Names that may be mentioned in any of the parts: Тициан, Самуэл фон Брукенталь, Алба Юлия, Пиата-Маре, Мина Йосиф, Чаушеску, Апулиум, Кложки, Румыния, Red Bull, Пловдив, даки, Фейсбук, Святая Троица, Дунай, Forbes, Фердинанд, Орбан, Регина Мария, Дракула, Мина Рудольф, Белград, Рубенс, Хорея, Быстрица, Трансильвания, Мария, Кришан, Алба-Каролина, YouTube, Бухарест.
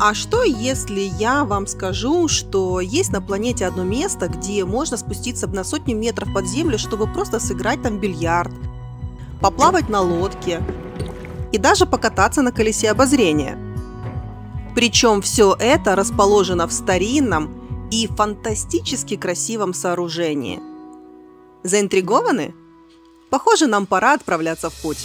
А что, если я вам скажу, что есть на планете одно место, где можно спуститься на сотню метров под землю, чтобы просто сыграть там бильярд, поплавать на лодке и даже покататься на колесе обозрения? Причем все это расположено в старинном и фантастически красивом сооружении. Заинтригованы? Похоже, нам пора отправляться в путь.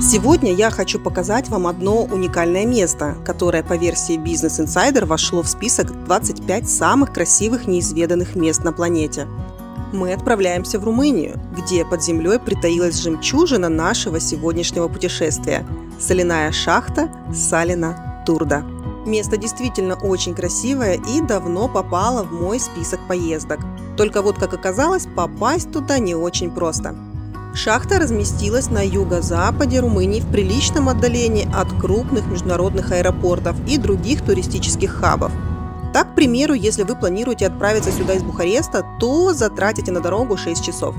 Сегодня я хочу показать вам одно уникальное место, которое по версии Business Insider вошло в список 25 самых красивых неизведанных мест на планете. Мы отправляемся в Румынию, где под землей притаилась жемчужина нашего сегодняшнего путешествия – соляная шахта Салина Турда. Место действительно очень красивое и давно попало в мой список поездок. Только вот, как оказалось, попасть туда не очень просто. Шахта разместилась на юго-западе Румынии в приличном отдалении от крупных международных аэропортов и других туристических хабов. Так, к примеру, если вы планируете отправиться сюда из Бухареста, то затратите на дорогу 6 часов.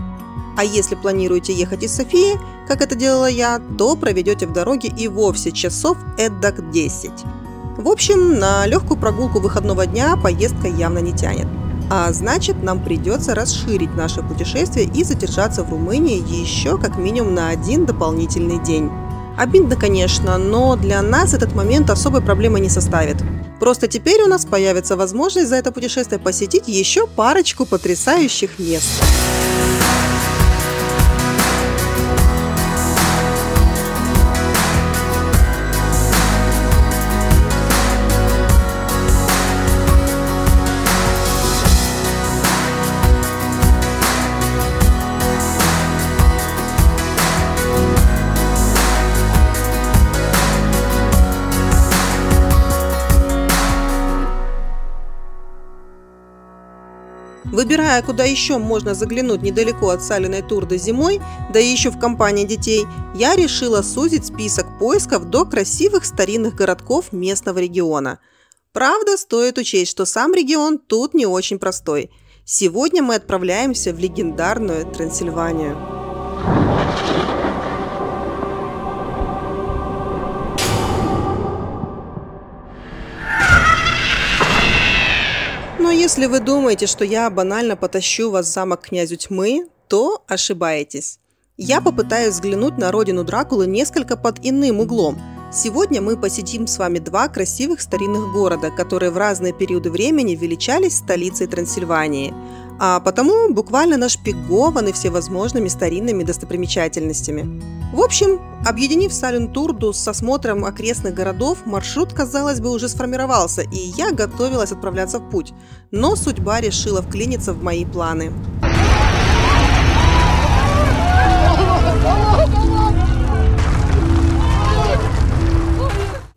А если планируете ехать из Софии, как это делала я, то проведете в дороге и вовсе часов эдак 10. В общем, на легкую прогулку выходного дня поездка явно не тянет. А значит, нам придется расширить наше путешествие и задержаться в Румынии еще как минимум на один дополнительный день. Обидно, конечно, но для нас этот момент особой проблемы не составит. Просто теперь у нас появится возможность за это путешествие посетить еще парочку потрясающих мест. Выбирая, куда еще можно заглянуть недалеко от Салиной Турды зимой, да и еще в компании детей, я решила сузить список поисков до красивых старинных городков местного региона. Правда, стоит учесть, что сам регион тут не очень простой. Сегодня мы отправляемся в легендарную Трансильванию. Если вы думаете, что я банально потащу вас в замок князю тьмы, то ошибаетесь. Я попытаюсь взглянуть на родину Дракулы несколько под иным углом. Сегодня мы посетим с вами два красивых старинных города, которые в разные периоды времени величались столицей Трансильвании, а потому буквально нашпигованы всевозможными старинными достопримечательностями. В общем, объединив Салину Турду с осмотром окрестных городов, маршрут, казалось бы, уже сформировался, и я готовилась отправляться в путь, но судьба решила вклиниться в мои планы.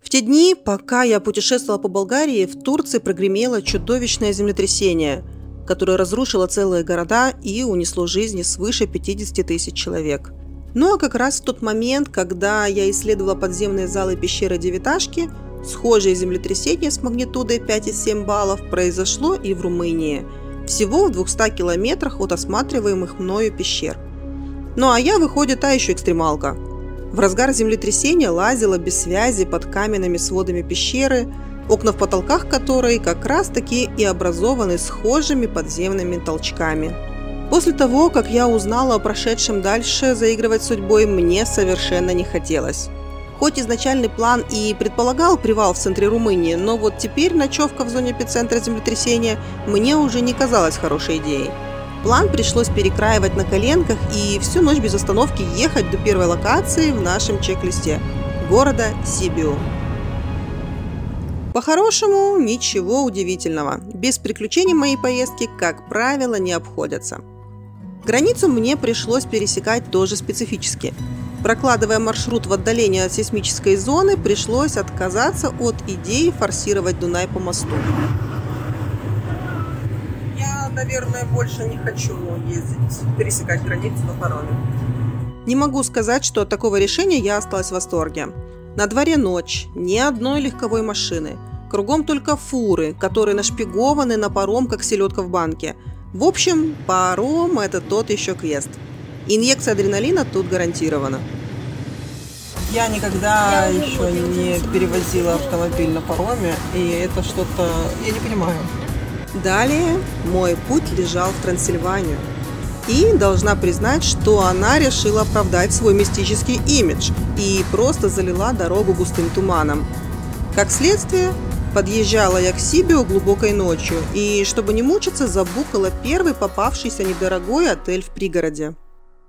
В те дни, пока я путешествовала по Болгарии, в Турции прогремело чудовищное землетрясение, которое разрушило целые города и унесло жизни свыше 50 тысяч человек. Ну а как раз в тот момент, когда я исследовала подземные залы пещеры Девяташки, схожее землетрясение с магнитудой 5,7 баллов произошло и в Румынии, всего в 200 километрах от осматриваемых мною пещер. Ну а я, выходит, та еще экстремалка. В разгар землетрясения лазила без связи под каменными сводами пещеры, окна в потолках которой как раз таки и образованы схожими подземными толчками. После того, как я узнала о прошедшем, дальше заигрывать с судьбой мне совершенно не хотелось. Хоть изначальный план и предполагал привал в центре Румынии, но вот теперь ночевка в зоне эпицентра землетрясения мне уже не казалась хорошей идеей. План пришлось перекраивать на коленках и всю ночь без остановки ехать до первой локации в нашем чек-листе – города Сибиу. По-хорошему, ничего удивительного. Без приключений мои поездки, как правило, не обходятся. Границу мне пришлось пересекать тоже специфически. Прокладывая маршрут в отдалении от сейсмической зоны, пришлось отказаться от идеи форсировать Дунай по мосту. Я, наверное, больше не хочу ездить, пересекать границу на пароме. Не могу сказать, что от такого решения я осталась в восторге. На дворе ночь, ни одной легковой машины. Кругом только фуры, которые нашпигованы на паром, как селедка в банке. В общем, паром – это тот еще квест. Инъекция адреналина тут гарантирована. Я никогда еще не перевозила автомобиль на пароме, и это что-то... я не понимаю. Далее мой путь лежал в Трансильванию. И должна признать, что она решила оправдать свой мистический имидж и просто залила дорогу густым туманом. Как следствие, подъезжала я к Сибиу глубокой ночью и, чтобы не мучиться, забукала первый попавшийся недорогой отель в пригороде.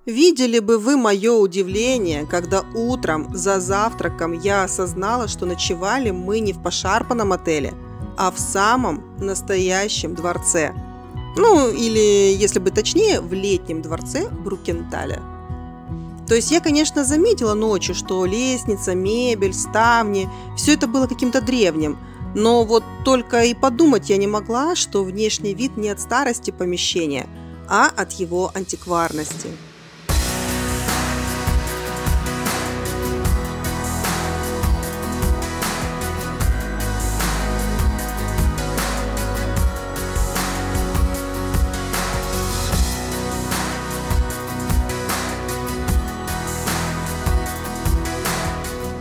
Видели бы вы мое удивление, когда утром за завтраком я осознала, что ночевали мы не в пошарпанном отеле, а в самом настоящем дворце. Ну, или, если быть точнее, в летнем дворце Брукенталя. То есть я, конечно, заметила ночью, что лестница, мебель, ставни, все это было каким-то древним. Но вот только и подумать я не могла, что внешний вид не от старости помещения, а от его антикварности.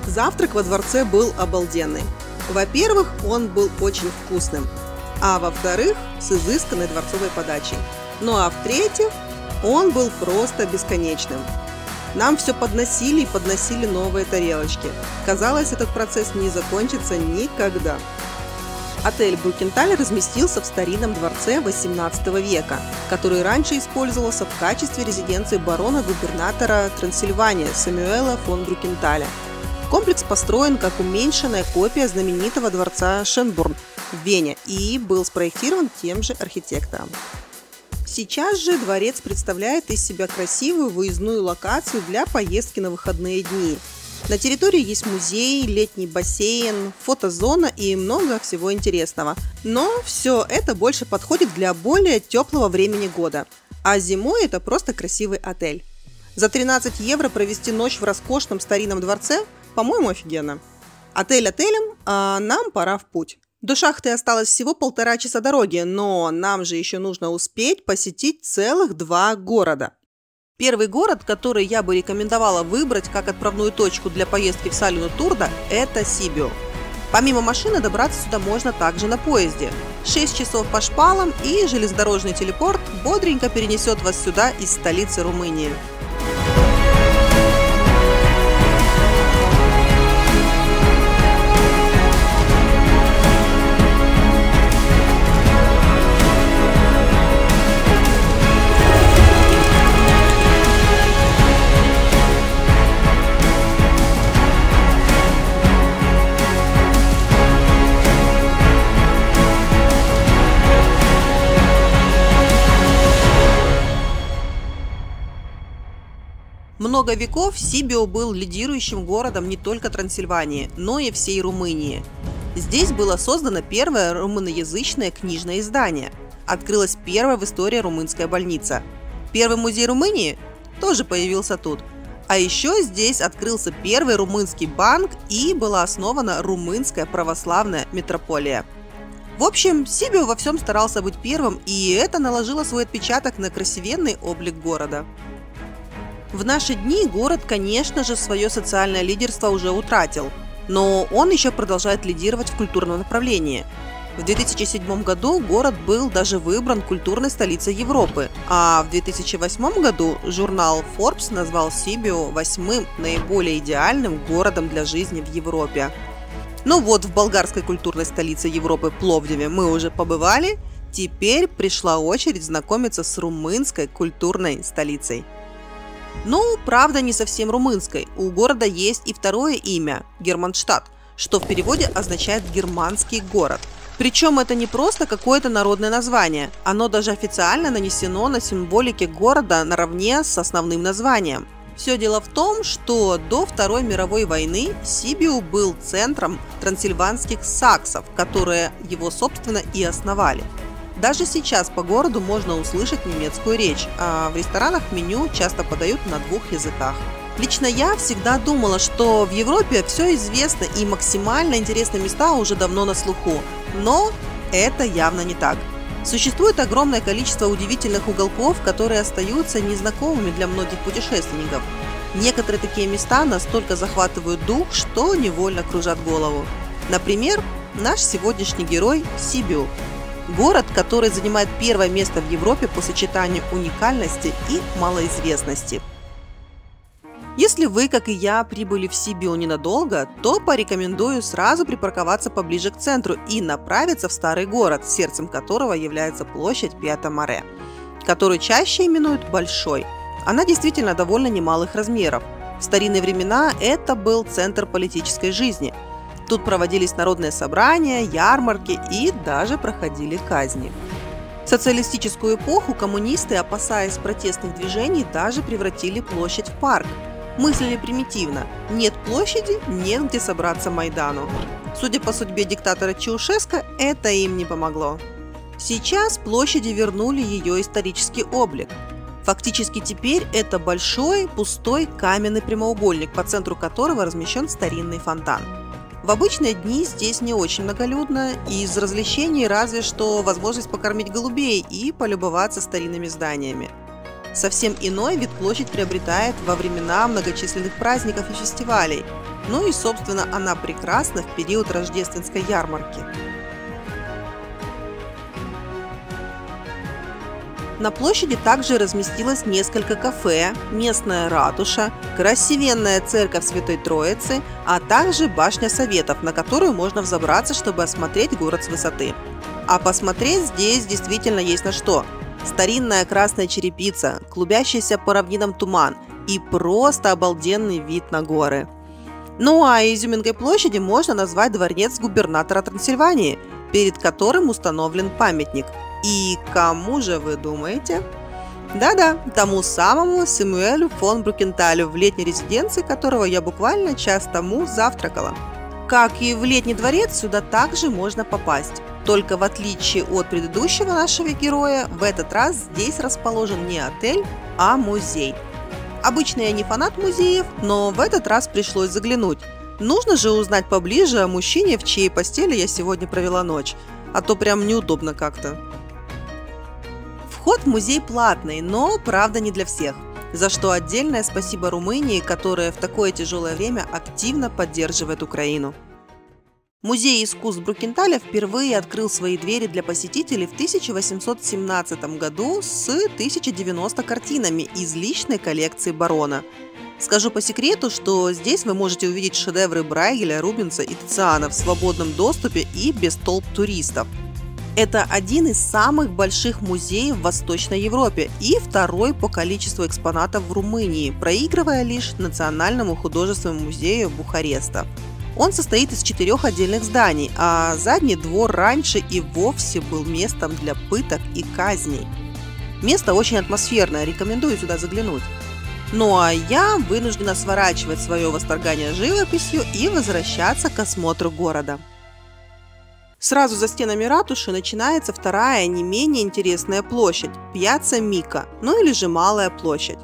Завтрак во дворце был обалденный. Во-первых, он был очень вкусным, а во-вторых, с изысканной дворцовой подачей. Ну а в-третьих, он был просто бесконечным. Нам все подносили и подносили новые тарелочки. Казалось, этот процесс не закончится никогда. Отель Брукенталь разместился в старинном дворце XVIII века, который раньше использовался в качестве резиденции барона-губернатора Трансильвании Самуэла фон Брукенталя. Комплекс построен как уменьшенная копия знаменитого дворца Шенбурн в Вене и был спроектирован тем же архитектором. Сейчас же дворец представляет из себя красивую выездную локацию для поездки на выходные дни. На территории есть музей, летний бассейн, фотозона и много всего интересного. Но все это больше подходит для более теплого времени года, а зимой это просто красивый отель. За 13 евро провести ночь в роскошном старинном дворце? По-моему, офигенно. Отель отелем, а нам пора в путь. До шахты осталось всего 1,5 часа дороги, но нам же еще нужно успеть посетить целых 2 города. Первый город, который я бы рекомендовала выбрать как отправную точку для поездки в Салину Турда, это Сибиу. Помимо машины добраться сюда можно также на поезде. 6 часов по шпалам и железнодорожный телепорт бодренько перенесет вас сюда из столицы Румынии. Много веков Сибиу был лидирующим городом не только Трансильвании, но и всей Румынии. Здесь было создано первое румыноязычное книжное издание. Открылась первая в истории румынская больница. Первый музей Румынии тоже появился тут. А еще здесь открылся первый румынский банк и была основана румынская православная митрополия. В общем, Сибиу во всем старался быть первым, и это наложило свой отпечаток на красивенный облик города. В наши дни город, конечно же, свое социальное лидерство уже утратил, но он еще продолжает лидировать в культурном направлении. В 2007 году город был даже выбран культурной столицей Европы, а в 2008 году журнал Forbes назвал Сибиу 8-м наиболее идеальным городом для жизни в Европе. Ну вот, в болгарской культурной столице Европы Пловдиве мы уже побывали, теперь пришла очередь знакомиться с румынской культурной столицей. Ну, правда, не совсем румынской. У города есть и второе имя – Германштадт, что в переводе означает «германский город». Причем это не просто какое-то народное название, оно даже официально нанесено на символике города наравне с основным названием. Все дело в том, что до Второй мировой войны Сибиу был центром трансильванских саксов, которые его, собственно, и основали. Даже сейчас по городу можно услышать немецкую речь, а в ресторанах меню часто подают на двух языках. Лично я всегда думала, что в Европе все известно и максимально интересные места уже давно на слуху, но это явно не так. Существует огромное количество удивительных уголков, которые остаются незнакомыми для многих путешественников. Некоторые такие места настолько захватывают дух, что невольно кружат голову. Например, наш сегодняшний герой Сибиу. Город, который занимает первое место в Европе по сочетанию уникальности и малоизвестности. Если вы, как и я, прибыли в Сибиу ненадолго, то порекомендую сразу припарковаться поближе к центру и направиться в старый город, сердцем которого является площадь Пиата-Маре, которую чаще именуют Большой. Она действительно довольно немалых размеров. В старинные времена это был центр политической жизни. Тут проводились народные собрания, ярмарки и даже проходили казни. В социалистическую эпоху коммунисты, опасаясь протестных движений, даже превратили площадь в парк. Мыслили примитивно. Нет площади, нет где собраться Майдану. Судя по судьбе диктатора Чаушеску, это им не помогло. Сейчас площади вернули ее исторический облик. Фактически теперь это большой, пустой каменный прямоугольник, по центру которого размещен старинный фонтан. В обычные дни здесь не очень многолюдно, и из развлечений разве что возможность покормить голубей и полюбоваться старинными зданиями. Совсем иной вид площадь приобретает во времена многочисленных праздников и фестивалей. Ну и, собственно, она прекрасна в период рождественской ярмарки. На площади также разместилось несколько кафе, местная ратуша, красивенная церковь Святой Троицы, а также башня Советов, на которую можно взобраться, чтобы осмотреть город с высоты. А посмотреть здесь действительно есть на что. Старинная красная черепица, клубящийся по равнинам туман и просто обалденный вид на горы. Ну а изюминкой площади можно назвать дворец губернатора Трансильвании, перед которым установлен памятник. И кому же вы думаете? Да-да, тому самому Самуэлю фон Брукенталю, в летней резиденции которого я буквально час тому завтракала. Как и в летний дворец, сюда также можно попасть. Только в отличие от предыдущего нашего героя, в этот раз здесь расположен не отель, а музей. Обычно я не фанат музеев, но в этот раз пришлось заглянуть. Нужно же узнать поближе о мужчине, в чьей постели я сегодня провела ночь, а то прям неудобно как-то. Вход в музей платный, но правда не для всех. За что отдельное спасибо Румынии, которая в такое тяжелое время активно поддерживает Украину. Музей искусств Брукенталя впервые открыл свои двери для посетителей в 1817 году с 1090 картинами из личной коллекции барона. Скажу по секрету, что здесь вы можете увидеть шедевры Брейгеля, Рубенса и Тициана в свободном доступе и без толп туристов. Это один из самых больших музеев в Восточной Европе и второй по количеству экспонатов в Румынии, проигрывая лишь Национальному художественному музею Бухареста. Он состоит из 4 отдельных зданий, а задний двор раньше и вовсе был местом для пыток и казней. Место очень атмосферное, рекомендую сюда заглянуть. Ну а я вынуждена сворачивать свое восторгание живописью и возвращаться к осмотру города. Сразу за стенами ратуши начинается вторая, не менее интересная площадь – Пьяцца Мика, ну или же Малая площадь.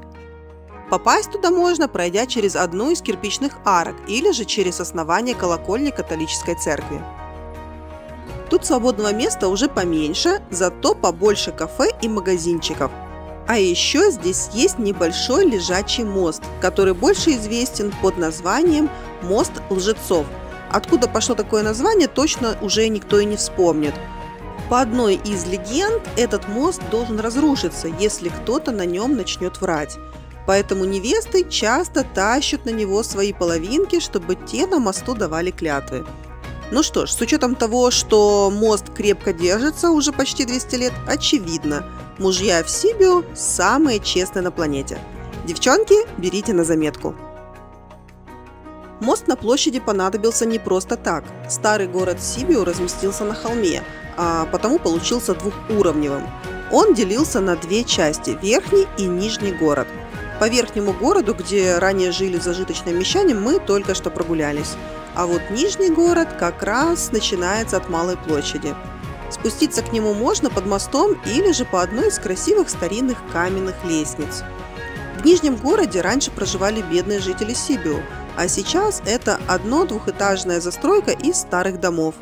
Попасть туда можно, пройдя через одну из кирпичных арок или же через основание колокольни католической церкви. Тут свободного места уже поменьше, зато побольше кафе и магазинчиков. А еще здесь есть небольшой лежачий мост, который больше известен под названием «Мост лжецов». Откуда пошло такое название, точно уже никто и не вспомнит. По одной из легенд, этот мост должен разрушиться, если кто-то на нем начнет врать. Поэтому невесты часто тащат на него свои половинки, чтобы те на мосту давали клятвы. Ну что ж, с учетом того, что мост крепко держится уже почти 200 лет, очевидно, мужья в Сибиу самые честные на планете. Девчонки, берите на заметку. Мост на площади понадобился не просто так. Старый город Сибиу разместился на холме, а потому получился двухуровневым. Он делился на две части – верхний и нижний город. По верхнему городу, где ранее жили зажиточные мещане, мы только что прогулялись. А вот нижний город как раз начинается от Малой площади. Спуститься к нему можно под мостом или же по одной из красивых старинных каменных лестниц. В нижнем городе раньше проживали бедные жители Сибиу, а сейчас это одно-двухэтажная застройка из старых домов.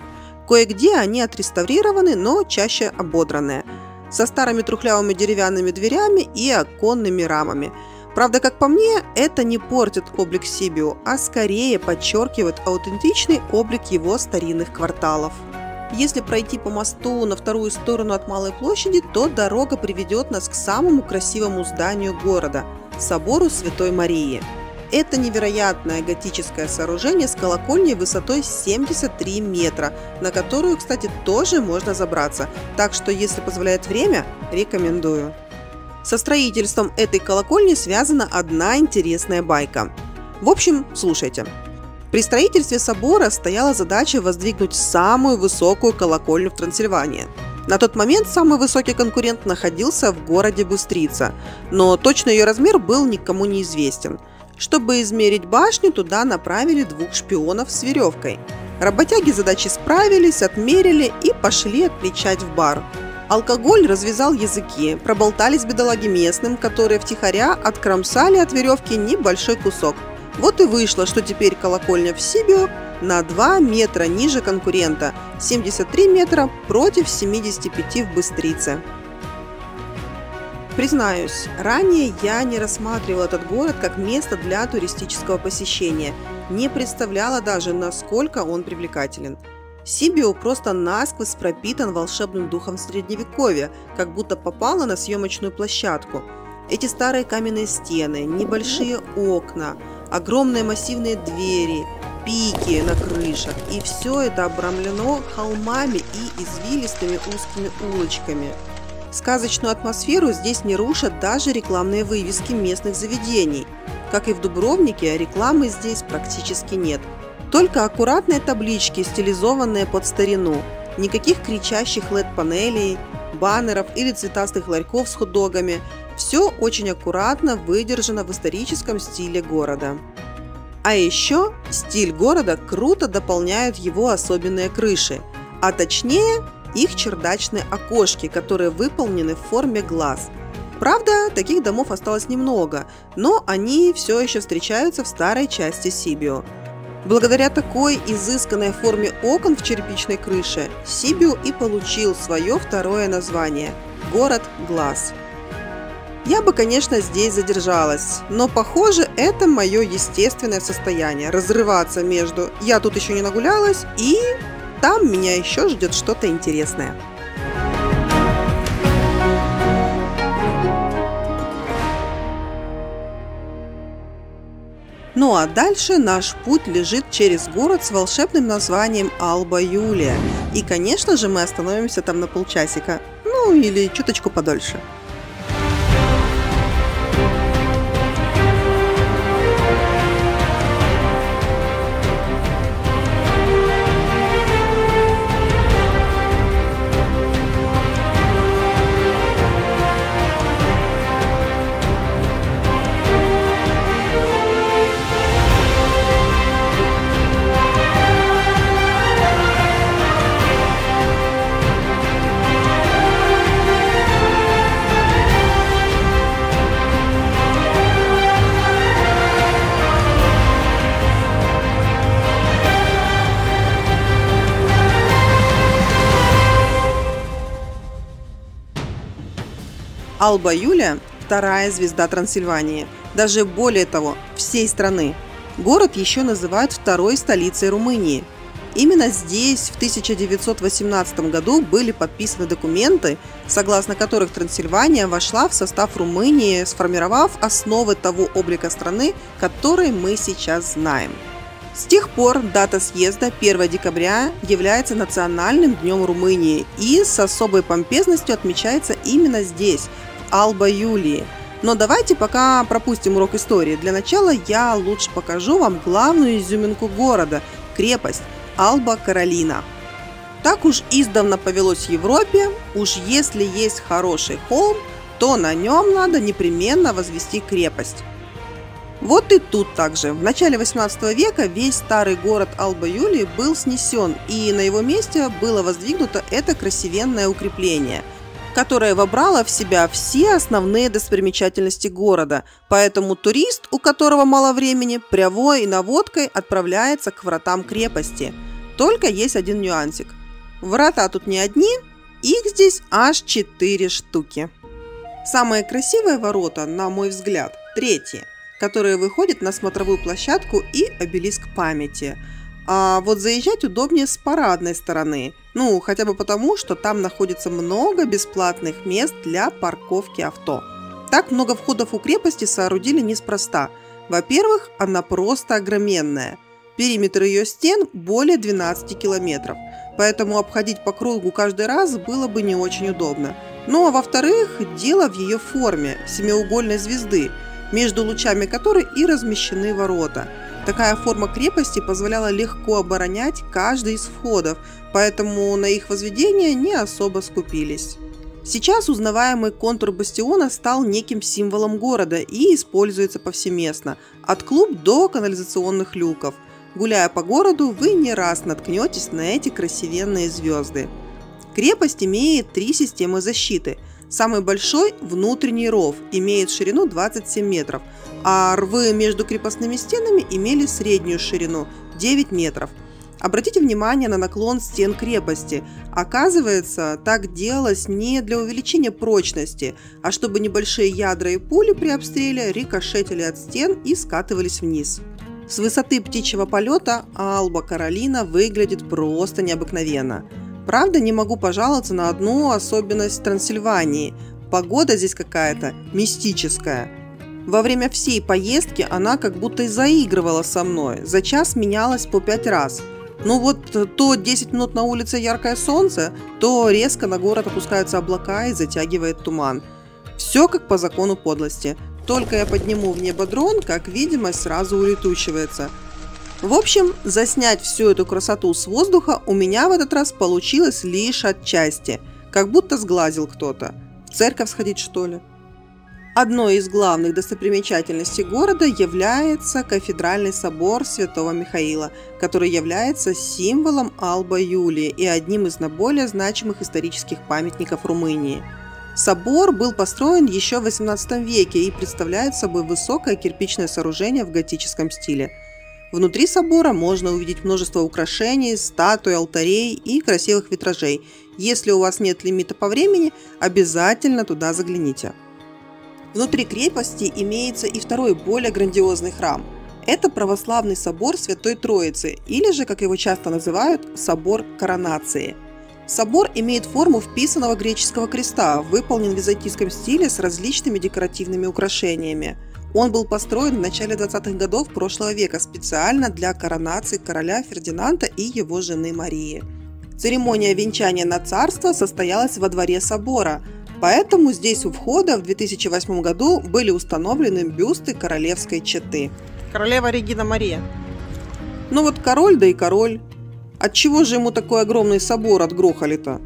Кое-где они отреставрированы, но чаще ободранные, со старыми трухлявыми деревянными дверями и оконными рамами. Правда, как по мне, это не портит облик Сибиу, а скорее подчеркивает аутентичный облик его старинных кварталов. Если пройти по мосту на вторую сторону от Малой площади, то дорога приведет нас к самому красивому зданию города – собору Святой Марии. Это невероятное готическое сооружение с колокольней высотой 73 метра, на которую, кстати, тоже можно забраться, так что, если позволяет время, рекомендую. Со строительством этой колокольни связана одна интересная байка. В общем, слушайте. При строительстве собора стояла задача воздвигнуть самую высокую колокольню в Трансильвании. На тот момент самый высокий конкурент находился в городе Быстрица, но точно ее размер был никому не известен. Чтобы измерить башню, туда направили двух шпионов с веревкой. Работяги задачи справились, отмерили и пошли отмечать в бар. Алкоголь развязал языки, проболтались бедолаги местным, которые втихаря откромсали от веревки небольшой кусок. Вот и вышло, что теперь колокольня в Сибиу на 2 метра ниже конкурента, 73 метра против 75 в Быстрице. Признаюсь, ранее я не рассматривала этот город как место для туристического посещения, не представляла даже, насколько он привлекателен. Сибиу просто насквозь пропитан волшебным духом средневековья, как будто попала на съемочную площадку. Эти старые каменные стены, небольшие окна, огромные массивные двери, пики на крышах, и все это обрамлено холмами и извилистыми узкими улочками. Сказочную атмосферу здесь не рушат даже рекламные вывески местных заведений. Как и в Дубровнике, рекламы здесь практически нет. Только аккуратные таблички, стилизованные под старину. Никаких кричащих LED-панелей, баннеров или цветастых ларьков с хот-догами. Все очень аккуратно выдержано в историческом стиле города. А еще стиль города круто дополняют его особенные крыши, а точнее их чердачные окошки, которые выполнены в форме глаз. Правда, таких домов осталось немного, но они все еще встречаются в старой части Сибиу. Благодаря такой изысканной форме окон в черепичной крыше Сибиу и получил свое второе название – город глаз. Я бы, конечно, здесь задержалась, но, похоже, это мое естественное состояние – разрываться между «я тут еще не нагулялась» и «там меня еще ждет что-то интересное». Ну а дальше наш путь лежит через город с волшебным названием Алба Юлия. И, конечно же, мы остановимся там на полчасика, ну или чуточку подольше. Алба Юлия – вторая звезда Трансильвании, даже более того, всей страны. Город еще называют второй столицей Румынии. Именно здесь в 1918 году были подписаны документы, согласно которых Трансильвания вошла в состав Румынии, сформировав основы того облика страны, который мы сейчас знаем. С тех пор дата съезда 1 декабря является национальным днем Румынии и с особой помпезностью отмечается именно здесь, Алба Юлии. Но давайте пока пропустим урок истории. Для начала я лучше покажу вам главную изюминку города – крепость Алба-Каролина. Так уж издавна повелось в Европе, уж если есть хороший холм, то на нем надо непременно возвести крепость. Вот и тут также. В начале 18 века весь старый город Алба Юлии был снесен, и на его месте было воздвигнуто это красивенное укрепление, которая вобрала в себя все основные достопримечательности города, поэтому турист, у которого мало времени, прявой и наводкой отправляется к вратам крепости. Только есть один нюансик. Врата тут не одни, их здесь аж 4 штуки. Самые красивые ворота, на мой взгляд, третьи, которые выходят на смотровую площадку и обелиск памяти. А вот заезжать удобнее с парадной стороны. Ну, хотя бы потому, что там находится много бесплатных мест для парковки авто. Так много входов у крепости соорудили неспроста. Во-первых, она просто огроменная. Периметр ее стен более 12 километров. Поэтому обходить по кругу каждый раз было бы не очень удобно. Ну, а во-вторых, дело в ее форме – семиугольной звезды, между лучами которой и размещены ворота. Такая форма крепости позволяла легко оборонять каждый из входов, поэтому на их возведение не особо скупились. Сейчас узнаваемый контур бастиона стал неким символом города и используется повсеместно, от клуб до канализационных люков. Гуляя по городу, вы не раз наткнетесь на эти красивенные звезды. Крепость имеет 3 системы защиты. Самый большой – внутренний ров, имеет ширину 27 метров, а рвы между крепостными стенами имели среднюю ширину – 9 метров. Обратите внимание на наклон стен крепости. Оказывается, так делалось не для увеличения прочности, а чтобы небольшие ядра и пули при обстреле рикошетили от стен и скатывались вниз. С высоты птичьего полета Алба-Каролина выглядит просто необыкновенно. Правда, не могу пожаловаться на одну особенность Трансильвании. Погода здесь какая-то мистическая. Во время всей поездки она как будто и заигрывала со мной. За час менялась по 5 раз. Ну вот то 10 минут на улице яркое солнце, то резко на город опускаются облака и затягивает туман. Все как по закону подлости. Только я подниму в небо дрон, как видимость сразу улетучивается. В общем, заснять всю эту красоту с воздуха у меня в этот раз получилось лишь отчасти. Как будто сглазил кто-то. В церковь сходить, что ли? Одной из главных достопримечательностей города является кафедральный собор Святого Михаила, который является символом Алба Юлии и одним из наиболее значимых исторических памятников Румынии. Собор был построен еще в 18 веке и представляет собой высокое кирпичное сооружение в готическом стиле. Внутри собора можно увидеть множество украшений, статуй, алтарей и красивых витражей. Если у вас нет лимита по времени, обязательно туда загляните. Внутри крепости имеется и второй, более грандиозный храм. Это православный собор Святой Троицы, или же, как его часто называют, собор коронации. Собор имеет форму вписанного греческого креста, выполнен в византийском стиле с различными декоративными украшениями. Он был построен в начале 20-х годов прошлого века специально для коронации короля Фердинанда и его жены Марии. Церемония венчания на царство состоялась во дворе собора, поэтому здесь у входа в 2008 году были установлены бюсты королевской четы. Королева Регина Мария. Ну вот король, да и король. Отчего же ему такой огромный собор отгрохали-то?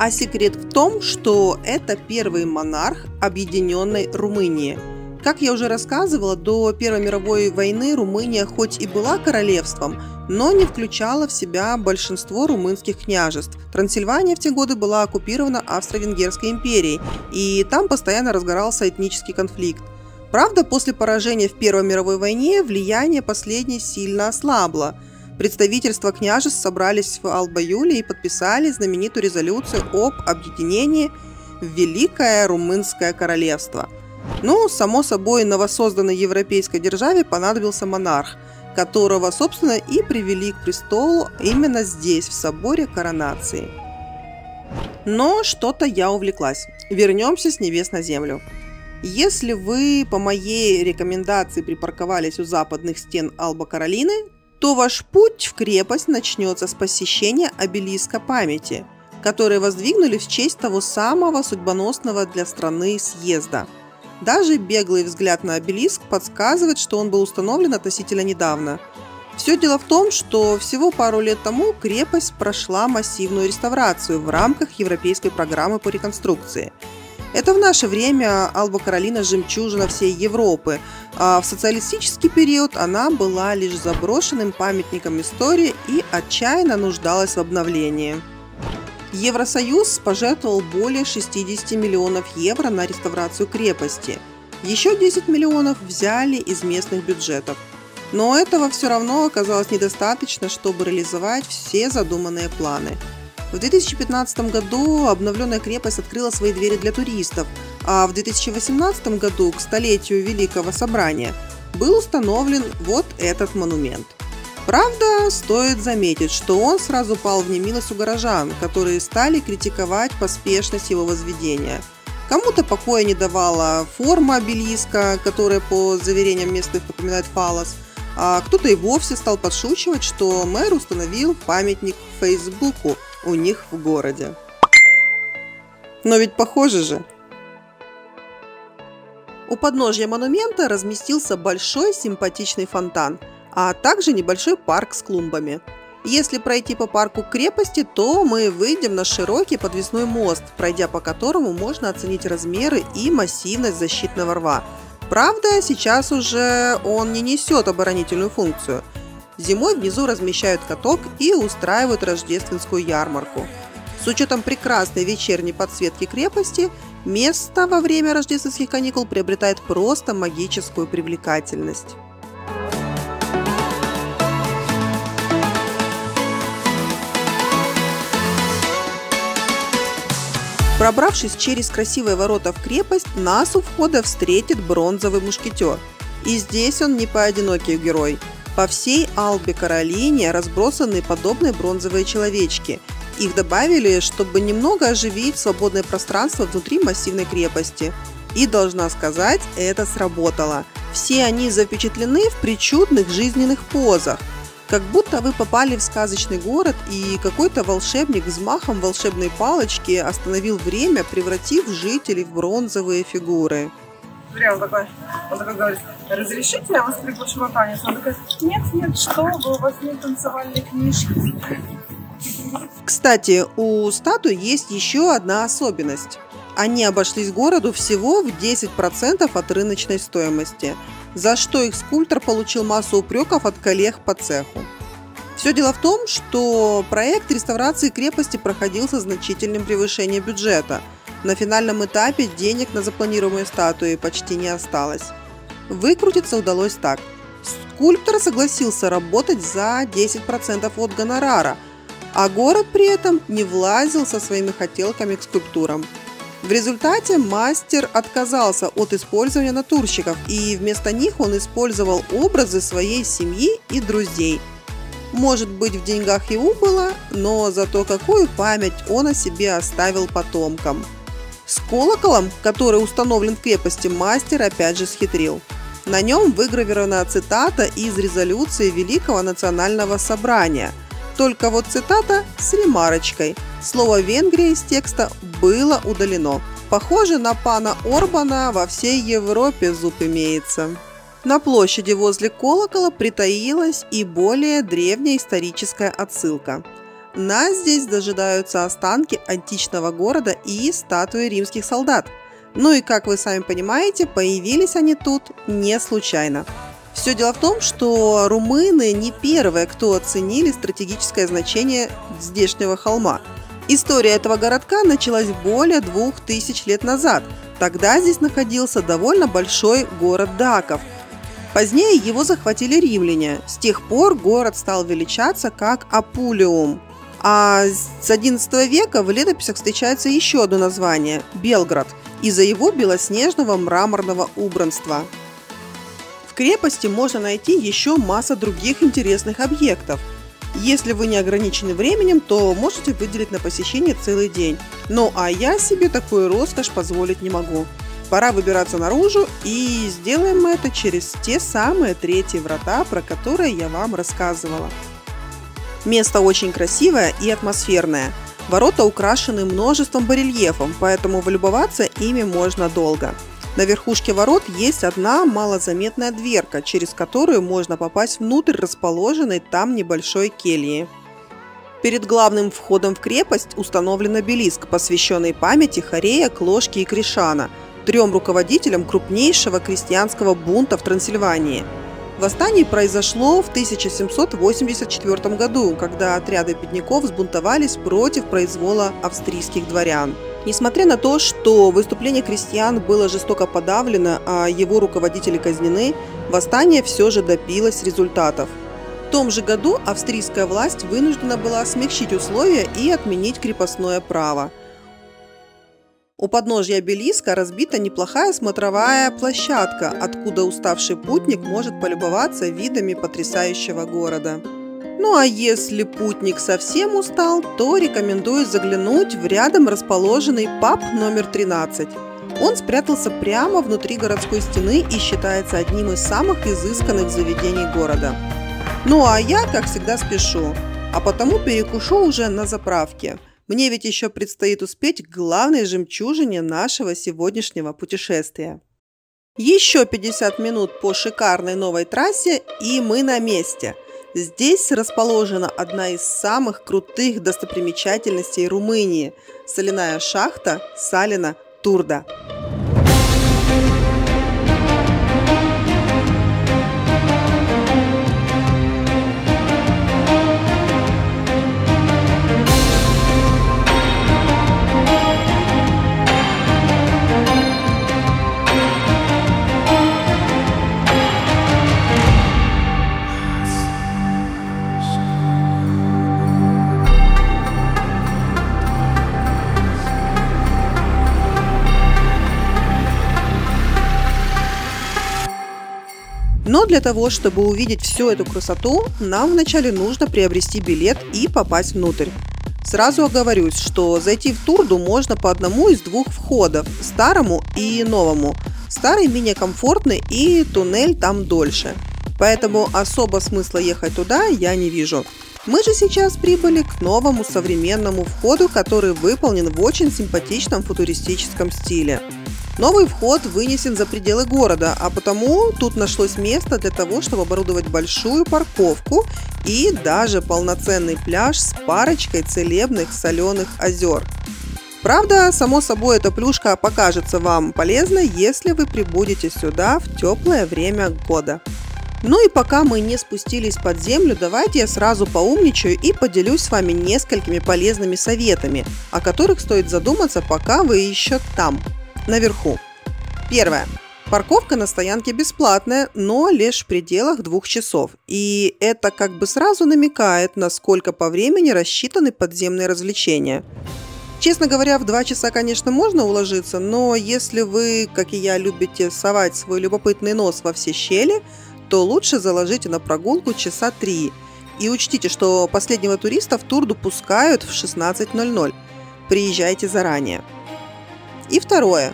А секрет в том, что это первый монарх объединенной Румынии. Как я уже рассказывала, до Первой мировой войны Румыния хоть и была королевством, но не включала в себя большинство румынских княжеств. Трансильвания в те годы была оккупирована Австро-Венгерской империей, и там постоянно разгорался этнический конфликт. Правда, после поражения в Первой мировой войне влияние последней сильно ослабло. Представительства княжеств собрались в Алба-Юлии и подписали знаменитую резолюцию об объединении в Великое Румынское королевство. Ну, само собой, новосозданной европейской державе понадобился монарх, которого, собственно, и привели к престолу именно здесь, в соборе коронации. Но что-то я увлеклась. Вернемся с небес на землю. Если вы по моей рекомендации припарковались у западных стен Алба-Каролины, то ваш путь в крепость начнется с посещения обелиска памяти, который воздвигнули в честь того самого судьбоносного для страны съезда. Даже беглый взгляд на обелиск подсказывает, что он был установлен относительно недавно. Все дело в том, что всего пару лет тому крепость прошла массивную реставрацию в рамках европейской программы по реконструкции. Это в наше время Алба-Каролина – жемчужина всей Европы, а в социалистический период она была лишь заброшенным памятником истории и отчаянно нуждалась в обновлении. Евросоюз пожертвовал более 60 миллионов евро на реставрацию крепости. Еще 10 миллионов взяли из местных бюджетов. Но этого все равно оказалось недостаточно, чтобы реализовать все задуманные планы. В 2015 году обновленная крепость открыла свои двери для туристов, а в 2018 году, к столетию Великого Собрания, был установлен вот этот монумент. Правда, стоит заметить, что он сразу пал в немилость у горожан, которые стали критиковать поспешность его возведения. Кому-то покоя не давала форма обелиска, которая, по заверениям местных, напоминает фаллос, а кто-то и вовсе стал подшучивать, что мэр установил памятник Фейсбуку у них в городе. Но ведь похоже же! У подножья монумента разместился большой симпатичный фонтан, а также небольшой парк с клумбами. Если пройти по парку к крепости, то мы выйдем на широкий подвесной мост, пройдя по которому можно оценить размеры и массивность защитного рва. Правда, сейчас уже он не несет оборонительную функцию. Зимой внизу размещают каток и устраивают рождественскую ярмарку. С учетом прекрасной вечерней подсветки крепости, место во время рождественских каникул приобретает просто магическую привлекательность. Пробравшись через красивые ворота в крепость, нас у входа встретит бронзовый мушкетер. И здесь он не поодинокий герой. По всей Албе-Каролине разбросаны подобные бронзовые человечки. Их добавили, чтобы немного оживить свободное пространство внутри массивной крепости. И, должна сказать, это сработало. Все они запечатлены в причудных жизненных позах. Как будто вы попали в сказочный город, и какой-то волшебник взмахом волшебной палочки остановил время, превратив жителей в бронзовые фигуры. Прям такой, он такой говорит: разрешите, я вас приглашу на танец? Он такой: нет, нет, что вы, у вас нет танцевальной книжки. Кстати, у статуи есть еще одна особенность. Они обошлись городу всего в 10% от рыночной стоимости, за что их скульптор получил массу упреков от коллег по цеху. Все дело в том, что проект реставрации крепости проходил со значительным превышением бюджета. На финальном этапе денег на запланируемые статуи почти не осталось. Выкрутиться удалось так. Скульптор согласился работать за 10% от гонорара, а город при этом не влазил со своими хотелками к скульптурам. В результате мастер отказался от использования натурщиков, и вместо них он использовал образы своей семьи и друзей. Может быть, в деньгах и убыло, но зато какую память он о себе оставил потомкам. С колоколом, который установлен в крепости, мастер опять же схитрил. На нем выгравирована цитата из резолюции Великого национального собрания. Только вот цитата с ремарочкой. Слово «Венгрия» из текста было удалено. Похоже, на пана Орбана во всей Европе зуб имеется. На площади возле колокола притаилась и более древняя историческая отсылка. Нас здесь дожидаются останки античного города и статуи римских солдат. Ну и, как вы сами понимаете, появились они тут не случайно. Все дело в том, что румыны не первые, кто оценили стратегическое значение здешнего холма. История этого городка началась более 2000 лет назад. Тогда здесь находился довольно большой город даков. Позднее его захватили римляне. С тех пор город стал величаться как Апулиум. А с XI века в летописях встречается еще одно название – Белград, из-за его белоснежного мраморного убранства. В крепости можно найти еще масса других интересных объектов. Если вы не ограничены временем, то можете выделить на посещение целый день. Ну а я себе такую роскошь позволить не могу. Пора выбираться наружу, и сделаем мы это через те самые третьи врата, про которые я вам рассказывала. Место очень красивое и атмосферное. Ворота украшены множеством барельефов, поэтому влюбоваться ими можно долго. На верхушке ворот есть одна малозаметная дверка, через которую можно попасть внутрь расположенной там небольшой кельи. Перед главным входом в крепость установлен обелиск, посвященный памяти Хорея, Кложки и Кришана, трем руководителям крупнейшего крестьянского бунта в Трансильвании. Восстание произошло в 1784 году, когда отряды бедняков взбунтовались против произвола австрийских дворян. Несмотря на то, что выступление крестьян было жестоко подавлено, а его руководители казнены, восстание все же добилось результатов. В том же году австрийская власть вынуждена была смягчить условия и отменить крепостное право. У подножья обелиска разбита неплохая смотровая площадка, откуда уставший путник может полюбоваться видами потрясающего города. Ну а если путник совсем устал, то рекомендую заглянуть в рядом расположенный паб номер 13. Он спрятался прямо внутри городской стены и считается одним из самых изысканных заведений города. Ну а я, как всегда, спешу, а потому перекушу уже на заправке. Мне ведь еще предстоит успеть к главной жемчужине нашего сегодняшнего путешествия. Еще 50 минут по шикарной новой трассе, и мы на месте. Здесь расположена одна из самых крутых достопримечательностей Румынии – соляная шахта Салина Турда. Но для того, чтобы увидеть всю эту красоту, нам вначале нужно приобрести билет и попасть внутрь. Сразу оговорюсь, что зайти в Турду можно по одному из двух входов – старому и новому. Старый менее комфортный и туннель там дольше. Поэтому особо смысла ехать туда я не вижу. Мы же сейчас прибыли к новому современному входу, который выполнен в очень симпатичном футуристическом стиле. Новый вход вынесен за пределы города, а потому тут нашлось место для того, чтобы оборудовать большую парковку и даже полноценный пляж с парочкой целебных соленых озер. Правда, само собой, эта плюшка покажется вам полезной, если вы прибудете сюда в теплое время года. Ну и пока мы не спустились под землю, давайте я сразу поумничаю и поделюсь с вами несколькими полезными советами, о которых стоит задуматься, пока вы еще там. Наверху. Первое. Парковка на стоянке бесплатная, но лишь в пределах 2 часов. И это как бы сразу намекает, насколько по времени рассчитаны подземные развлечения. Честно говоря, в 2 часа, конечно, можно уложиться, но если вы, как и я, любите совать свой любопытный нос во все щели, то лучше заложите на прогулку часа 3. И учтите, что последнего туриста в Турду пускают в 16:00. Приезжайте заранее. И второе.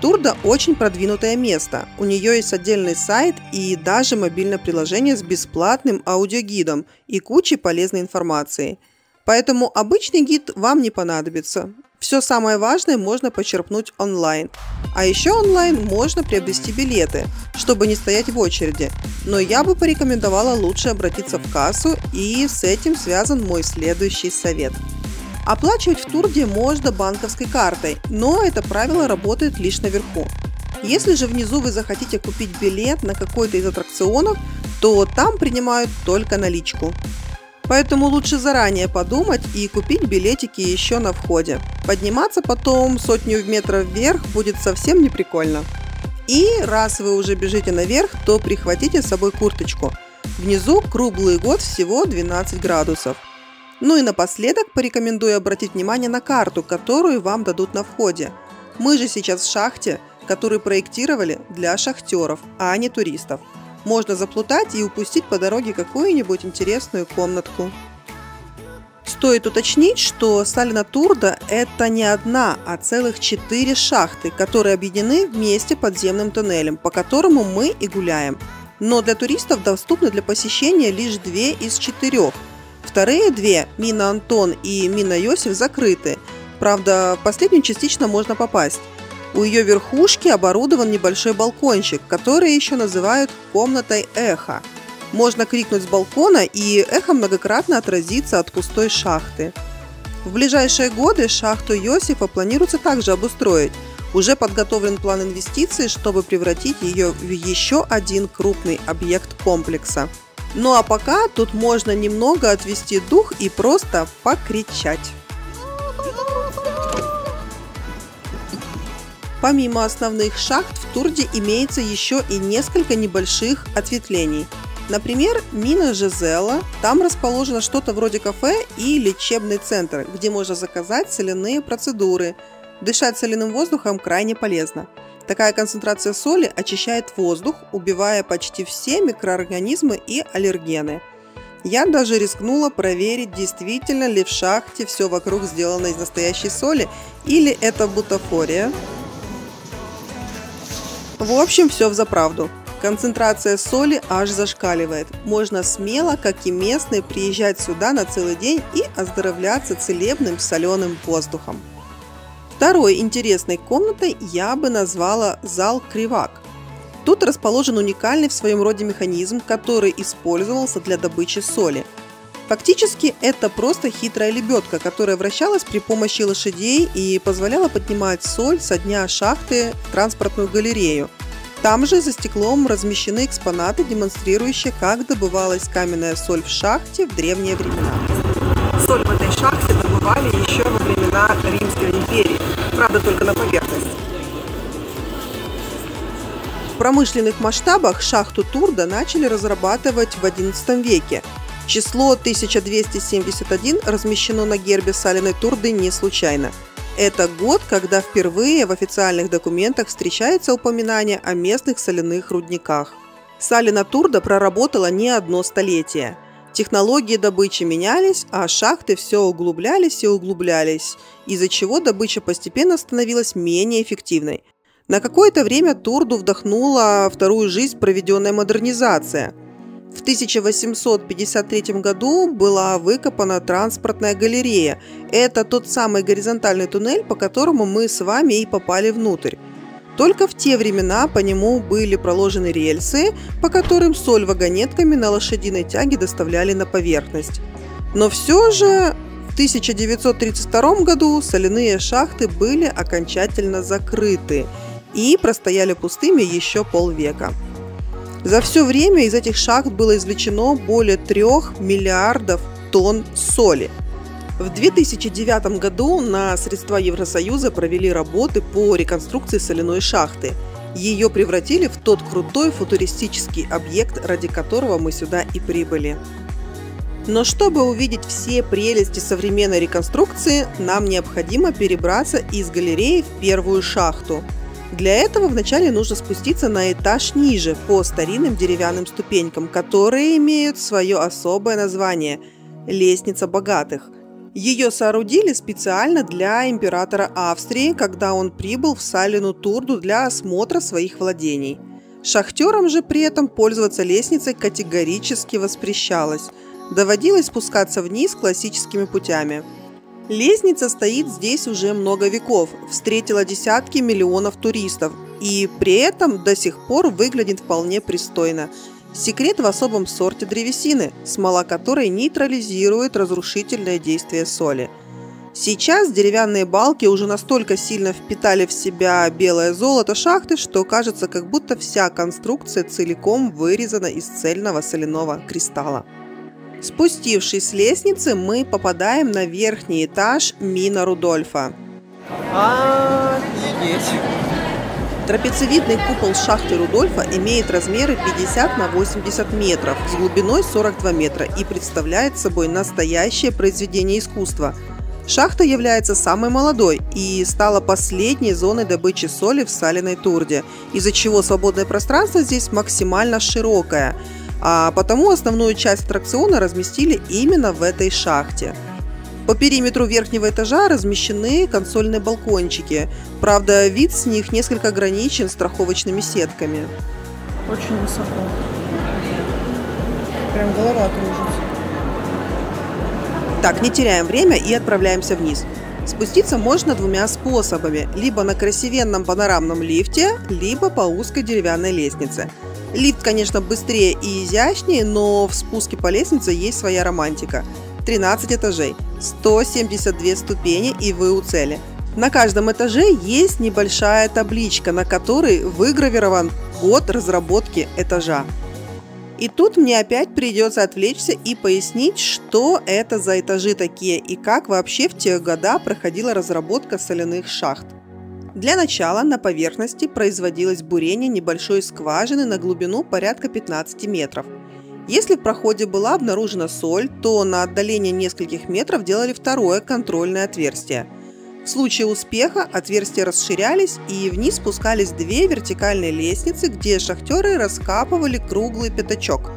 Турда очень продвинутое место. У нее есть отдельный сайт и даже мобильное приложение с бесплатным аудиогидом и кучей полезной информации. Поэтому обычный гид вам не понадобится. Все самое важное можно почерпнуть онлайн. А еще онлайн можно приобрести билеты, чтобы не стоять в очереди. Но я бы порекомендовала лучше обратиться в кассу, и с этим связан мой следующий совет. Оплачивать в Турде можно банковской картой, но это правило работает лишь наверху. Если же внизу вы захотите купить билет на какой-то из аттракционов, то там принимают только наличку. Поэтому лучше заранее подумать и купить билетики еще на входе. Подниматься потом сотню метров вверх будет совсем не прикольно. И раз вы уже бежите наверх, то прихватите с собой курточку. Внизу круглый год всего 12 градусов. Ну и напоследок порекомендую обратить внимание на карту, которую вам дадут на входе. Мы же сейчас в шахте, которую проектировали для шахтеров, а не туристов. Можно заплутать и упустить по дороге какую-нибудь интересную комнатку. Стоит уточнить, что Салина Турда – это не одна, а целых 4 шахты, которые объединены вместе подземным туннелем, по которому мы и гуляем. Но для туристов доступны для посещения лишь 2 из 4. Вторые 2, Мина Антон и Мина Йосиф, закрыты. Правда, в последнюю частично можно попасть. У ее верхушки оборудован небольшой балкончик, который еще называют комнатой эхо. Можно крикнуть с балкона, и эхо многократно отразится от пустой шахты. В ближайшие годы шахту Йосифа планируется также обустроить. Уже подготовлен план инвестиций, чтобы превратить ее в еще один крупный объект комплекса. Ну а пока тут можно немного отвести дух и просто покричать. Помимо основных шахт в Турде имеется еще и несколько небольших ответвлений. Например, Мина Жезела. Там расположено что-то вроде кафе и лечебный центр, где можно заказать соляные процедуры. Дышать соляным воздухом крайне полезно. Такая концентрация соли очищает воздух, убивая почти все микроорганизмы и аллергены. Я даже рискнула проверить, действительно ли в шахте все вокруг сделано из настоящей соли, или это бутафория. В общем, все взаправду. Концентрация соли аж зашкаливает. Можно смело, как и местные, приезжать сюда на целый день и оздоровляться целебным соленым воздухом. Второй интересной комнатой я бы назвала зал Кривак. Тут расположен уникальный в своем роде механизм, который использовался для добычи соли. Фактически это просто хитрая лебедка, которая вращалась при помощи лошадей и позволяла поднимать соль со дна шахты в транспортную галерею. Там же за стеклом размещены экспонаты, демонстрирующие, как добывалась каменная соль в шахте в древние времена. Соль в этой шахте добывали еще во времена Римской империи, правда только на поверхности. В промышленных масштабах шахту Турда начали разрабатывать в XI веке. Число 1271 размещено на гербе Салиной Турды не случайно. Это год, когда впервые в официальных документах встречается упоминание о местных соляных рудниках. Салина Турда проработала не одно столетие. Технологии добычи менялись, а шахты все углублялись и углублялись, из-за чего добыча постепенно становилась менее эффективной. На какое-то время Турду вдохнула вторую жизнь проведенная модернизация. В 1853 году была выкопана транспортная галерея. Это тот самый горизонтальный туннель, по которому мы с вами и попали внутрь. Только в те времена по нему были проложены рельсы, по которым соль вагонетками на лошадиной тяге доставляли на поверхность. Но все же в 1932 году соляные шахты были окончательно закрыты и простояли пустыми еще полвека. За все время из этих шахт было извлечено более 3 миллиардов тонн соли. В 2009 году на средства Евросоюза провели работы по реконструкции соляной шахты. Ее превратили в тот крутой футуристический объект, ради которого мы сюда и прибыли. Но чтобы увидеть все прелести современной реконструкции, нам необходимо перебраться из галереи в первую шахту. Для этого вначале нужно спуститься на этаж ниже по старинным деревянным ступенькам, которые имеют свое особое название – «Лестница богатых». Ее соорудили специально для императора Австрии, когда он прибыл в Салину Турду для осмотра своих владений. Шахтерам же при этом пользоваться лестницей категорически воспрещалось. Доводилось спускаться вниз классическими путями. Лестница стоит здесь уже много веков, встретила десятки миллионов туристов и при этом до сих пор выглядит вполне пристойно. Секрет в особом сорте древесины, смола которой нейтрализирует разрушительное действие соли. Сейчас деревянные балки уже настолько сильно впитали в себя белое золото шахты, что кажется, как будто вся конструкция целиком вырезана из цельного соляного кристалла. Спустившись с лестницы, мы попадаем на верхний этаж Мина Рудольфа. Трапециевидный купол шахты Рудольфа имеет размеры 50 на 80 метров с глубиной 42 метра и представляет собой настоящее произведение искусства. Шахта является самой молодой и стала последней зоной добычи соли в Салиной Турде, из-за чего свободное пространство здесь максимально широкое, а потому основную часть аттракциона разместили именно в этой шахте. По периметру верхнего этажа размещены консольные балкончики. Правда, вид с них несколько ограничен страховочными сетками. Очень высоко. Прям голова кружится. Так, не теряем время и отправляемся вниз. Спуститься можно двумя способами. Либо на красивенном панорамном лифте, либо по узкой деревянной лестнице. Лифт, конечно, быстрее и изящнее, но в спуске по лестнице есть своя романтика. 13 этажей, 172 ступени, и вы у цели. На каждом этаже есть небольшая табличка, на которой выгравирован год разработки этажа. И тут мне опять придется отвлечься и пояснить, что это за этажи такие и как вообще в те годы проходила разработка соляных шахт. Для начала на поверхности производилось бурение небольшой скважины на глубину порядка 15 метров. Если в проходе была обнаружена соль, то на отдалении нескольких метров делали второе контрольное отверстие. В случае успеха отверстия расширялись, и вниз спускались две вертикальные лестницы, где шахтеры раскапывали круглый пятачок.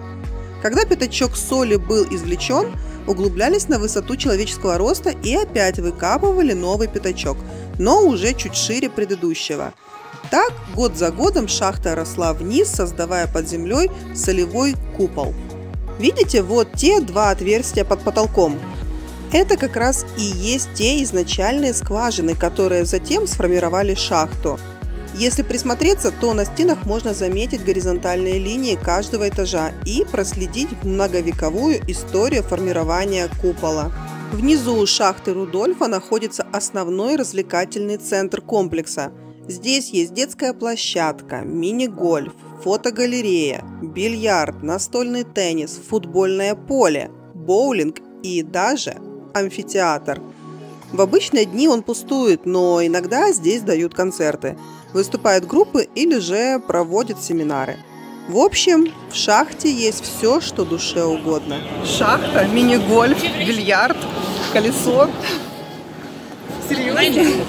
Когда пятачок соли был извлечен, углублялись на высоту человеческого роста и опять выкапывали новый пятачок, но уже чуть шире предыдущего. Так, год за годом шахта росла вниз, создавая под землей солевой купол. Видите, вот те два отверстия под потолком. Это как раз и есть те изначальные скважины, которые затем сформировали шахту. Если присмотреться, то на стенах можно заметить горизонтальные линии каждого этажа и проследить многовековую историю формирования купола. Внизу шахты Рудольфа находится основной развлекательный центр комплекса. Здесь есть детская площадка, мини-гольф, фотогалерея, бильярд, настольный теннис, футбольное поле, боулинг и даже амфитеатр. В обычные дни он пустует, но иногда здесь дают концерты, выступают группы или же проводят семинары. В общем, в шахте есть все, что душе угодно. Шахта, мини-гольф, бильярд, колесо. Серьезно?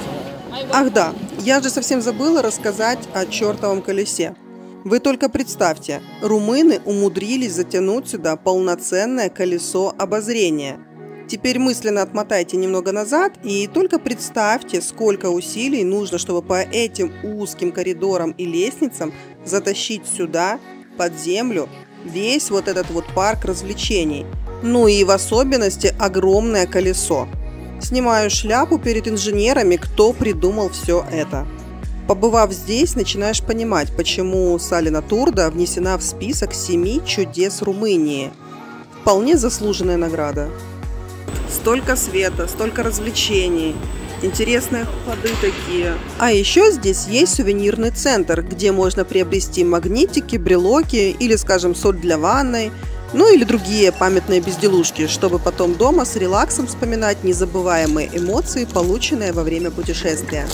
Ах да, я же совсем забыла рассказать о чертовом колесе. Вы только представьте, румыны умудрились затянуть сюда полноценное колесо обозрения. Теперь мысленно отмотайте немного назад и только представьте, сколько усилий нужно, чтобы по этим узким коридорам и лестницам затащить сюда, под землю, весь вот этот вот парк развлечений. Ну и в особенности огромное колесо. Снимаю шляпу перед инженерами, кто придумал все это. Побывав здесь, начинаешь понимать, почему Салина Турда внесена в список 7 чудес Румынии. Вполне заслуженная награда. Столько света, столько развлечений, интересные ходы такие. А еще здесь есть сувенирный центр, где можно приобрести магнитики, брелоки или, скажем, соль для ванной, ну или другие памятные безделушки, чтобы потом дома с релаксом вспоминать незабываемые эмоции, полученные во время путешествия.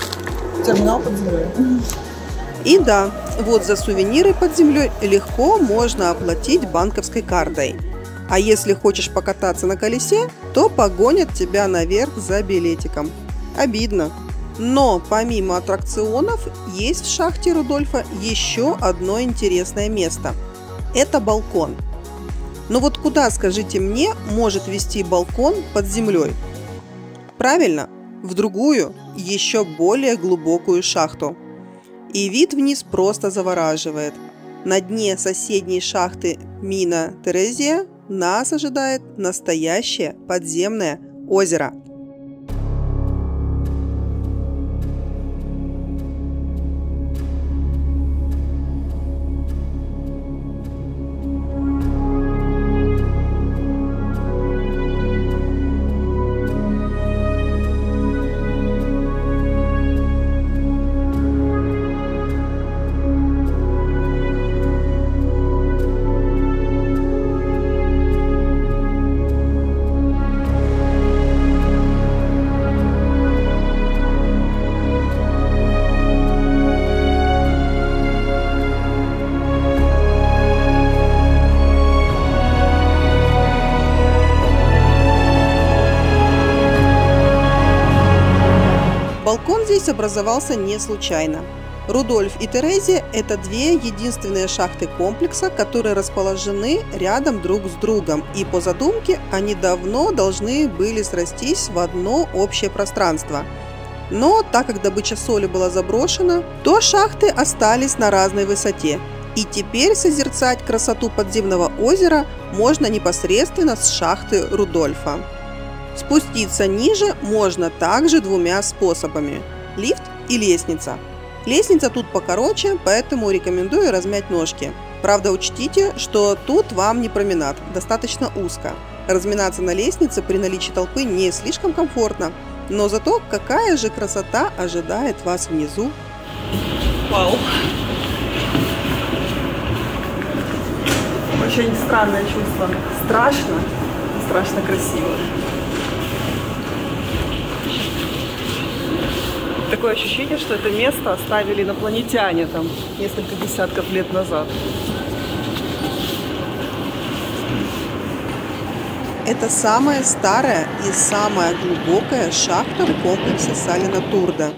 Терминал под землей. И да, вот за сувениры под землей легко можно оплатить банковской картой. А если хочешь покататься на колесе, то погонят тебя наверх за билетиком. Обидно. Но помимо аттракционов, есть в шахте Рудольфа еще одно интересное место. Это балкон. Но вот куда, скажите мне, может вести балкон под землей? Правильно, в другую, еще более глубокую шахту. И вид вниз просто завораживает. На дне соседней шахты Мина Терезия нас ожидает настоящее подземное озеро. Образовался не случайно. Рудольф и Терезия – это две единственные шахты комплекса, которые расположены рядом друг с другом, и по задумке они давно должны были срастись в одно общее пространство. Но так как добыча соли была заброшена, то шахты остались на разной высоте, и теперь созерцать красоту подземного озера можно непосредственно с шахты Рудольфа. Спуститься ниже можно также двумя способами – лифт и лестница. Лестница тут покороче, поэтому рекомендую размять ножки. Правда, учтите, что тут вам не променад, достаточно узко. Разминаться на лестнице при наличии толпы не слишком комфортно, но зато какая же красота ожидает вас внизу. Вау! Очень странное чувство. Страшно, страшно красиво. Такое ощущение, что это место оставили инопланетяне там несколько десятков лет назад. Это самая старая и самая глубокая шахта в комплексе Салина Турда.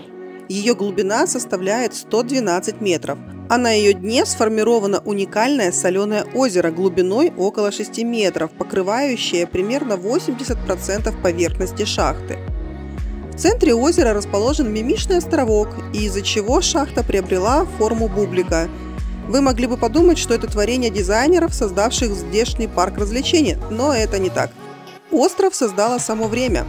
Ее глубина составляет 112 метров, а на ее дне сформировано уникальное соленое озеро глубиной около 6 метров, покрывающее примерно 80% поверхности шахты. В центре озера расположен мимишный островок, из-за чего шахта приобрела форму бублика. Вы могли бы подумать, что это творение дизайнеров, создавших здешний парк развлечений, но это не так. Остров создало само время.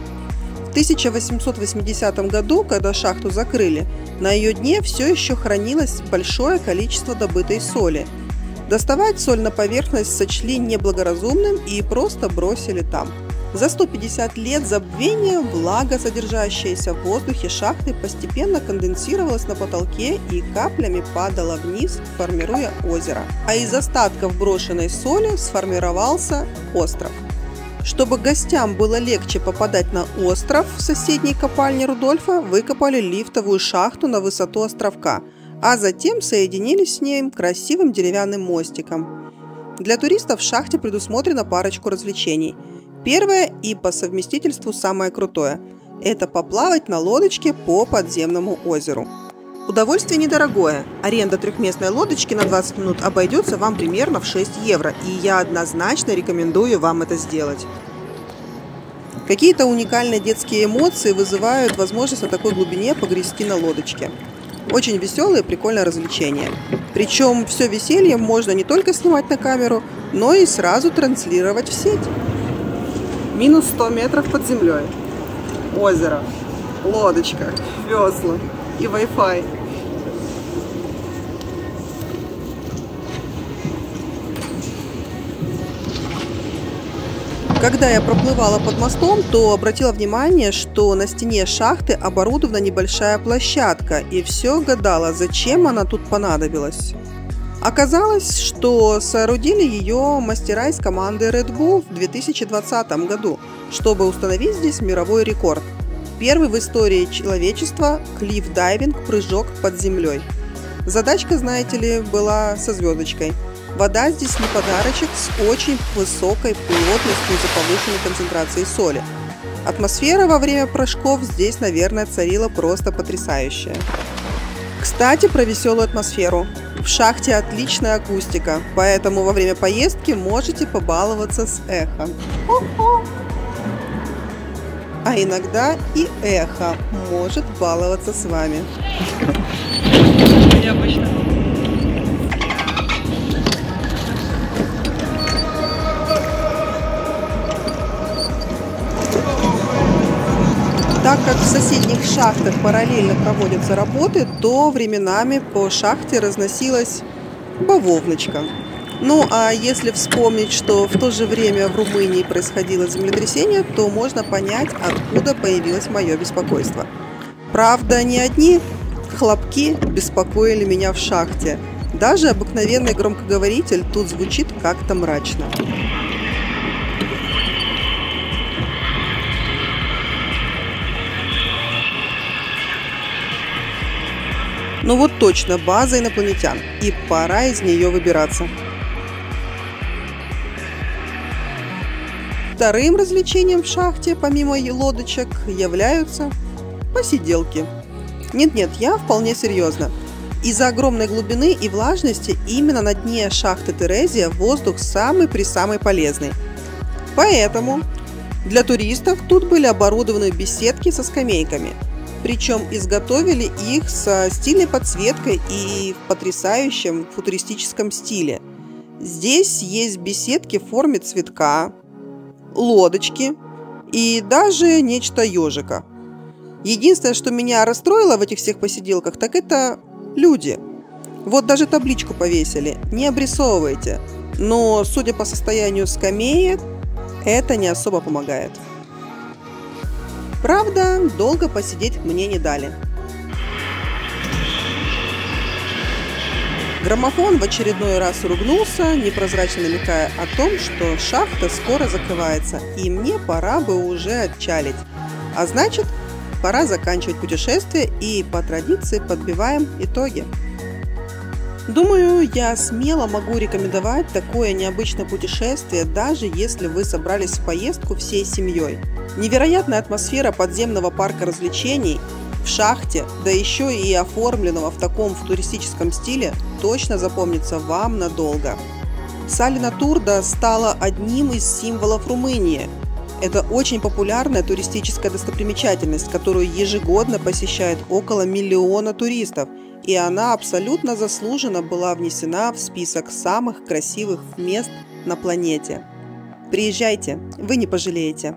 В 1880 году, когда шахту закрыли, на ее дне все еще хранилось большое количество добытой соли. Доставать соль на поверхность сочли неблагоразумным и просто бросили там. За 150 лет забвения влага, содержащаяся в воздухе шахты, постепенно конденсировалась на потолке и каплями падала вниз, формируя озеро. А из остатков брошенной соли сформировался остров. Чтобы гостям было легче попадать на остров, в соседней копальне Рудольфа выкопали лифтовую шахту на высоту островка, а затем соединились с ней красивым деревянным мостиком. Для туристов в шахте предусмотрено парочку развлечений. Первое и по совместительству самое крутое – это поплавать на лодочке по подземному озеру. Удовольствие недорогое. Аренда трехместной лодочки на 20 минут обойдется вам примерно в 6 евро, и я однозначно рекомендую вам это сделать. Какие-то уникальные детские эмоции вызывают возможность на такой глубине погрести на лодочке. Очень веселое и прикольное развлечение. Причем все веселье можно не только снимать на камеру, но и сразу транслировать в сеть. Минус 100 метров под землей, озеро, лодочка, весла и Wi-Fi. Когда я проплывала под мостом, то обратила внимание, что на стене шахты оборудована небольшая площадка, и все гадала, зачем она тут понадобилась. Оказалось, что соорудили ее мастера из команды Red Bull в 2020 году, чтобы установить здесь мировой рекорд. Первый в истории человечества клифф-дайвинг, прыжок под землей. Задачка, знаете ли, была со звездочкой. Вода здесь не подарочек, с очень высокой плотностью из-за повышенной концентрации соли. Атмосфера во время прыжков здесь, наверное, царила просто потрясающая. Кстати, про веселую атмосферу. В шахте отличная акустика, поэтому во время поездки можете побаловаться с эхо. А иногда и эхо может баловаться с вами. Необычно. Так как в соседних шахтах параллельно проводятся работы, то временами по шахте разносилась бавовночка. Ну а если вспомнить, что в то же время в Румынии происходило землетрясение, то можно понять, откуда появилось мое беспокойство. Правда, не одни хлопки беспокоили меня в шахте. Даже обыкновенный громкоговоритель тут звучит как-то мрачно. Ну вот точно, база инопланетян, и пора из нее выбираться. Вторым развлечением в шахте, помимо лодочек, являются посиделки. Нет-нет, я вполне серьезно. Из-за огромной глубины и влажности именно на дне шахты Терезия воздух самый-пресамый полезный. Поэтому для туристов тут были оборудованы беседки со скамейками. Причем изготовили их со стильной подсветкой и в потрясающем футуристическом стиле. Здесь есть беседки в форме цветка, лодочки и даже нечто ежика. Единственное, что меня расстроило в этих всех посиделках, так это люди. Вот даже табличку повесили: не обрисовывайте. Но, судя по состоянию скамеек, это не особо помогает. Правда, долго посидеть мне не дали. Граммофон в очередной раз ругнулся, непрозрачно намекая о том, что шахта скоро закрывается, и мне пора бы уже отчалить. А значит, пора заканчивать путешествие и по традиции подбиваем итоги. Думаю, я смело могу рекомендовать такое необычное путешествие, даже если вы собрались в поездку всей семьей. Невероятная атмосфера подземного парка развлечений в шахте, да еще и оформленного в таком футуристическом стиле, точно запомнится вам надолго. Салина Турда стала одним из символов Румынии. Это очень популярная туристическая достопримечательность, которую ежегодно посещает около миллиона туристов, и она абсолютно заслуженно была внесена в список самых красивых мест на планете. Приезжайте, вы не пожалеете.